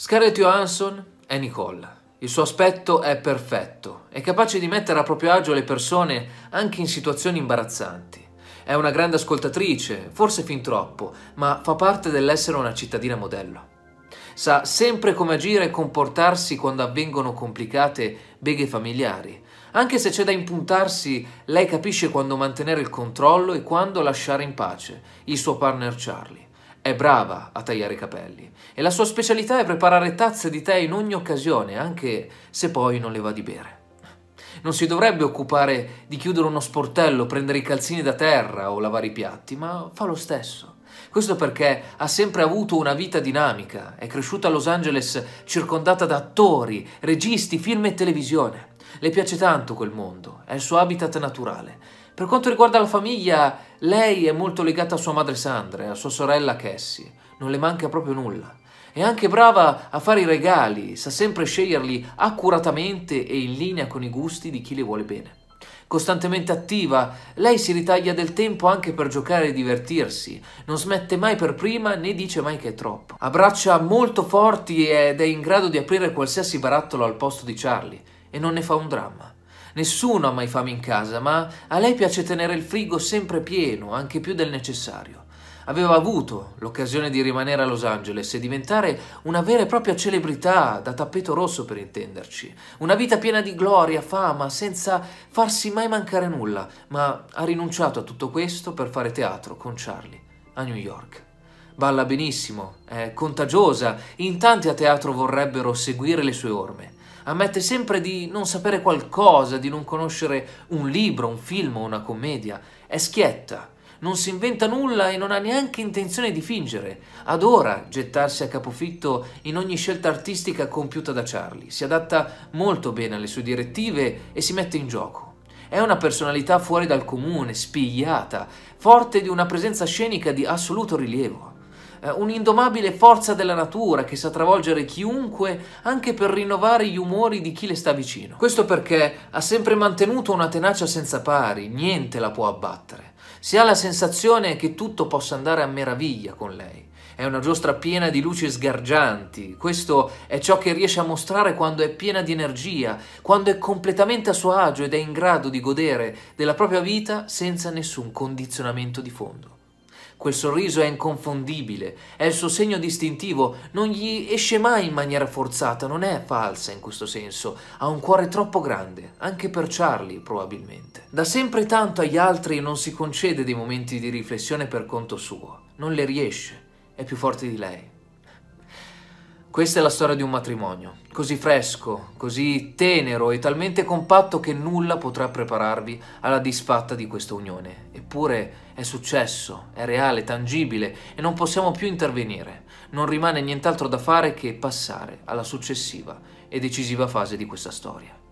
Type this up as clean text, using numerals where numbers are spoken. Scarlett Johansson è Nicole. Il suo aspetto è perfetto, è capace di mettere a proprio agio le persone anche in situazioni imbarazzanti. È una grande ascoltatrice, forse fin troppo, ma fa parte dell'essere una cittadina modello. Sa sempre come agire e comportarsi quando avvengono complicate beghe familiari. Anche se c'è da impuntarsi, lei capisce quando mantenere il controllo e quando lasciare in pace il suo partner Charlie. È brava a tagliare i capelli e la sua specialità è preparare tazze di tè in ogni occasione, anche se poi non le va di bere. Non si dovrebbe occupare di chiudere uno sportello, prendere i calzini da terra o lavare i piatti, ma fa lo stesso. Questo perché ha sempre avuto una vita dinamica, è cresciuta a Los Angeles circondata da attori, registi, film e televisione. Le piace tanto quel mondo, è il suo habitat naturale. Per quanto riguarda la famiglia, lei è molto legata a sua madre Sandra e a sua sorella Cassie, non le manca proprio nulla. È anche brava a fare i regali, sa sempre sceglierli accuratamente e in linea con i gusti di chi le vuole bene. Costantemente attiva, lei si ritaglia del tempo anche per giocare e divertirsi, non smette mai per prima né dice mai che è troppo. Ha braccia molto forti ed è in grado di aprire qualsiasi barattolo al posto di Charlie e non ne fa un dramma. Nessuno ha mai fame in casa, ma a lei piace tenere il frigo sempre pieno, anche più del necessario. Aveva avuto l'occasione di rimanere a Los Angeles e diventare una vera e propria celebrità, da tappeto rosso per intenderci. Una vita piena di gloria, fama, senza farsi mai mancare nulla, ma ha rinunciato a tutto questo per fare teatro con Charlie a New York. Balla benissimo, è contagiosa, in tanti a teatro vorrebbero seguire le sue orme. Ammette sempre di non sapere qualcosa, di non conoscere un libro, un film o una commedia. È schietta, non si inventa nulla e non ha neanche intenzione di fingere. Adora gettarsi a capofitto in ogni scelta artistica compiuta da Charlie. Si adatta molto bene alle sue direttive e si mette in gioco. È una personalità fuori dal comune, spigliata, forte di una presenza scenica di assoluto rilievo. Un'indomabile forza della natura che sa travolgere chiunque anche per rinnovare gli umori di chi le sta vicino. Questo perché ha sempre mantenuto una tenacia senza pari, niente la può abbattere. Si ha la sensazione che tutto possa andare a meraviglia con lei. È una giostra piena di luci sgargianti, questo è ciò che riesce a mostrare quando è piena di energia, quando è completamente a suo agio ed è in grado di godere della propria vita senza nessun condizionamento di fondo. Quel sorriso è inconfondibile, è il suo segno distintivo, non gli esce mai in maniera forzata, non è falsa in questo senso, ha un cuore troppo grande, anche per Charlie probabilmente. Da sempre tanto agli altri non si concede dei momenti di riflessione per conto suo, non le riesce, è più forte di lei. Questa è la storia di un matrimonio, così fresco, così tenero e talmente compatto che nulla potrà prepararvi alla disfatta di questa unione. Eppure è successo, è reale, tangibile e non possiamo più intervenire. Non rimane nient'altro da fare che passare alla successiva e decisiva fase di questa storia.